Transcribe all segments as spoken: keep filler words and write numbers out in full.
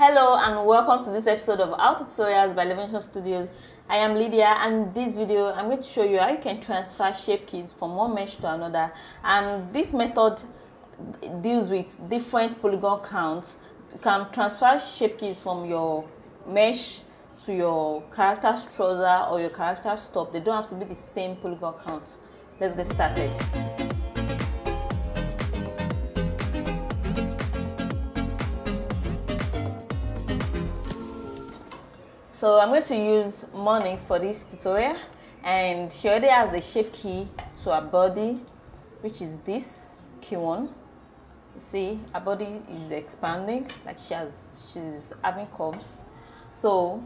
Hello and welcome to this episode of Our Tutorials by Levonotion Studios. I am Lydia, and in this video I'm going to show you how you can transfer shape keys from one mesh to another. And this method deals with different polygon counts. You can transfer shape keys from your mesh to your character's trouser or your character's top. They don't have to be the same polygon count. Let's get started. So I'm going to use Money for this tutorial, and she already has a shape key to her body, which is this key one. You see, her body is expanding, like she has, she's having curves. So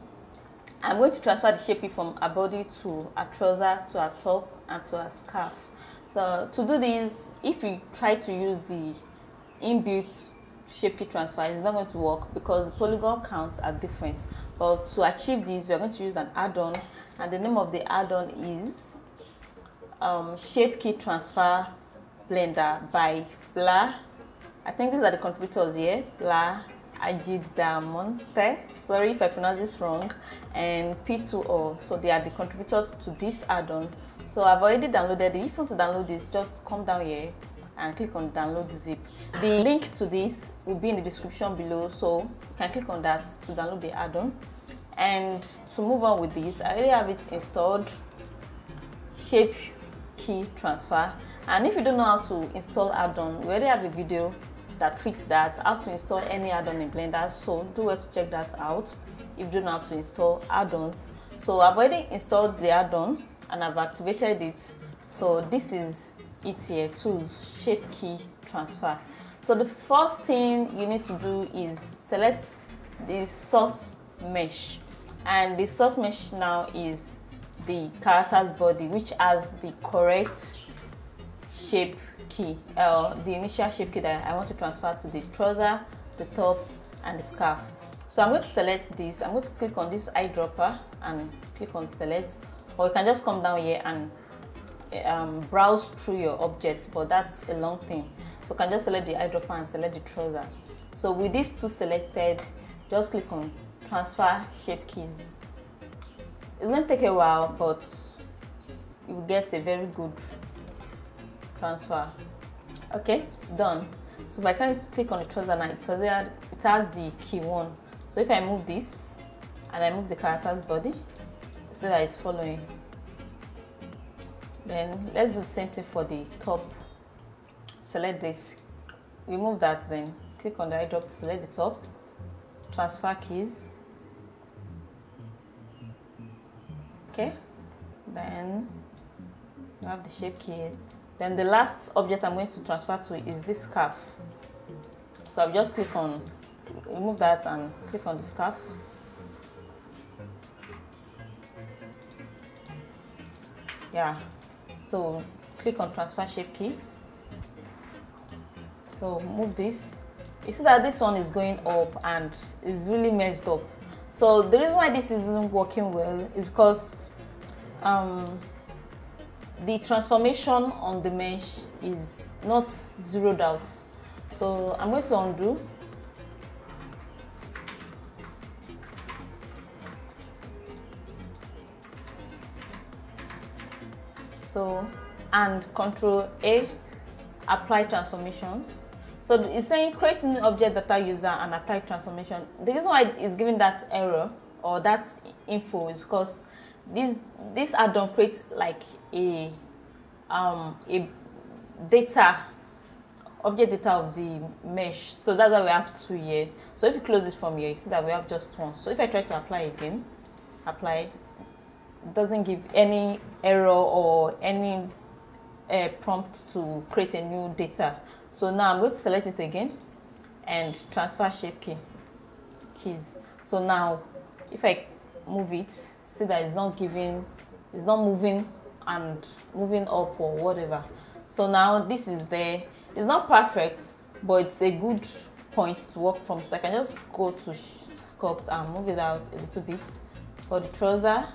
I'm going to transfer the shape key from her body to her trouser, to her top, and to her scarf. So to do this, if you try to use the inbuilt shape key transfer, is not going to work because the polygon counts are different. But to achieve this, you're going to use an add-on, and the name of the add-on is um, Shape Key Transfer Blender by Bla. I think these are the contributors here, Bla, Ajit D'Monte, sorry if I pronounce this wrong, and P two O. So they are the contributors to this add-on. So I've already downloaded it. If you want to download this, just come down here and click on download zip. The link to this will be in the description below, so you can click on that to download the add-on. And to move on with this, I already have it installed, shape key transfer. And if you don't know how to install add-on, we already have a video that treats that, how to install any add-on in Blender, so do well to check that out if you don't know how to install add-ons. So I've already installed the add-on and I've activated it. So this is E T A tools, shape key transfer. So the first thing you need to do is select the source mesh, and the source mesh now is the character's body, which has the correct shape key, uh, the initial shape key that I want to transfer to the trouser, the top, and the scarf. So I'm going to select this. I'm going to click on this eyedropper and click on select, or you can just come down here and Um, browse through your objects, but that's a long thing. So you can just select the eyedropper and select the trouser. So with these two selected, just click on transfer shape keys. It's going to take a while, but you will get a very good transfer. Okay, done. So if I can click on the trouser now, it has, it has the key one. So if I move this and I move the character's body, so that it's following. Then let's do the same thing for the top. Select this, remove that, then click on the eyedropper to select the top, transfer keys. Okay, then you have the shape key. Then the last object I'm going to transfer to is this scarf. So I'll just click on, remove that and click on the scarf. Yeah. So click on transfer shape keys. So move this. You see that this one is going up and is really messed up. So the reason why this isn't working well is because um, the transformation on the mesh is not zeroed out. So I'm going to undo. So, and Control A, apply transformation. So it's saying create new object data user and apply transformation. The reason why it's giving that error or that info is because this this add-on creates like a um a data object data of the mesh. So that's why we have two here. So if you close it from here, you see that we have just one. So if I try to apply again, apply. Doesn't give any error or any uh, prompt to create a new data. So now I'm going to select it again and transfer shape key keys. So now if I move it, see that it's not giving, it's not moving and moving up or whatever. So now this is there. It's not perfect, but it's a good point to work from. So I can just go to sculpt and move it out a little bit for the trouser.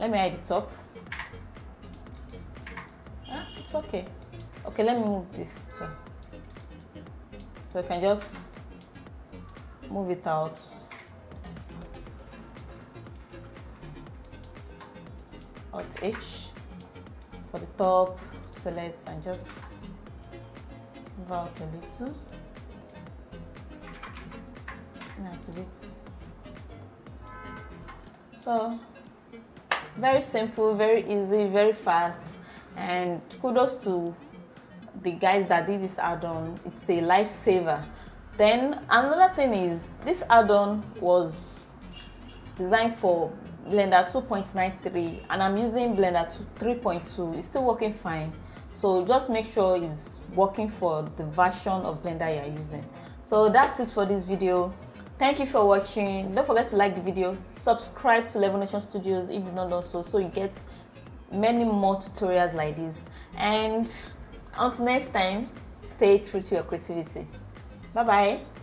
Let me hide the top. Ah, it's okay. Okay, let me move this too. So I can just move it out. Alt H for the top, select and just move out a little. So very simple, very easy, very fast, and kudos to the guys that did this add-on. It's a lifesaver. Then another thing is this add-on was designed for Blender two point nine three and I'm using Blender three point two. It's still working fine, so just make sure it's working for the version of Blender you're using. So that's it for this video. Thank you for watching. Don't forget to like the video, subscribe to Levonotion Studios if you've not done so, so you get many more tutorials like this. And until next time, stay true to your creativity. Bye bye.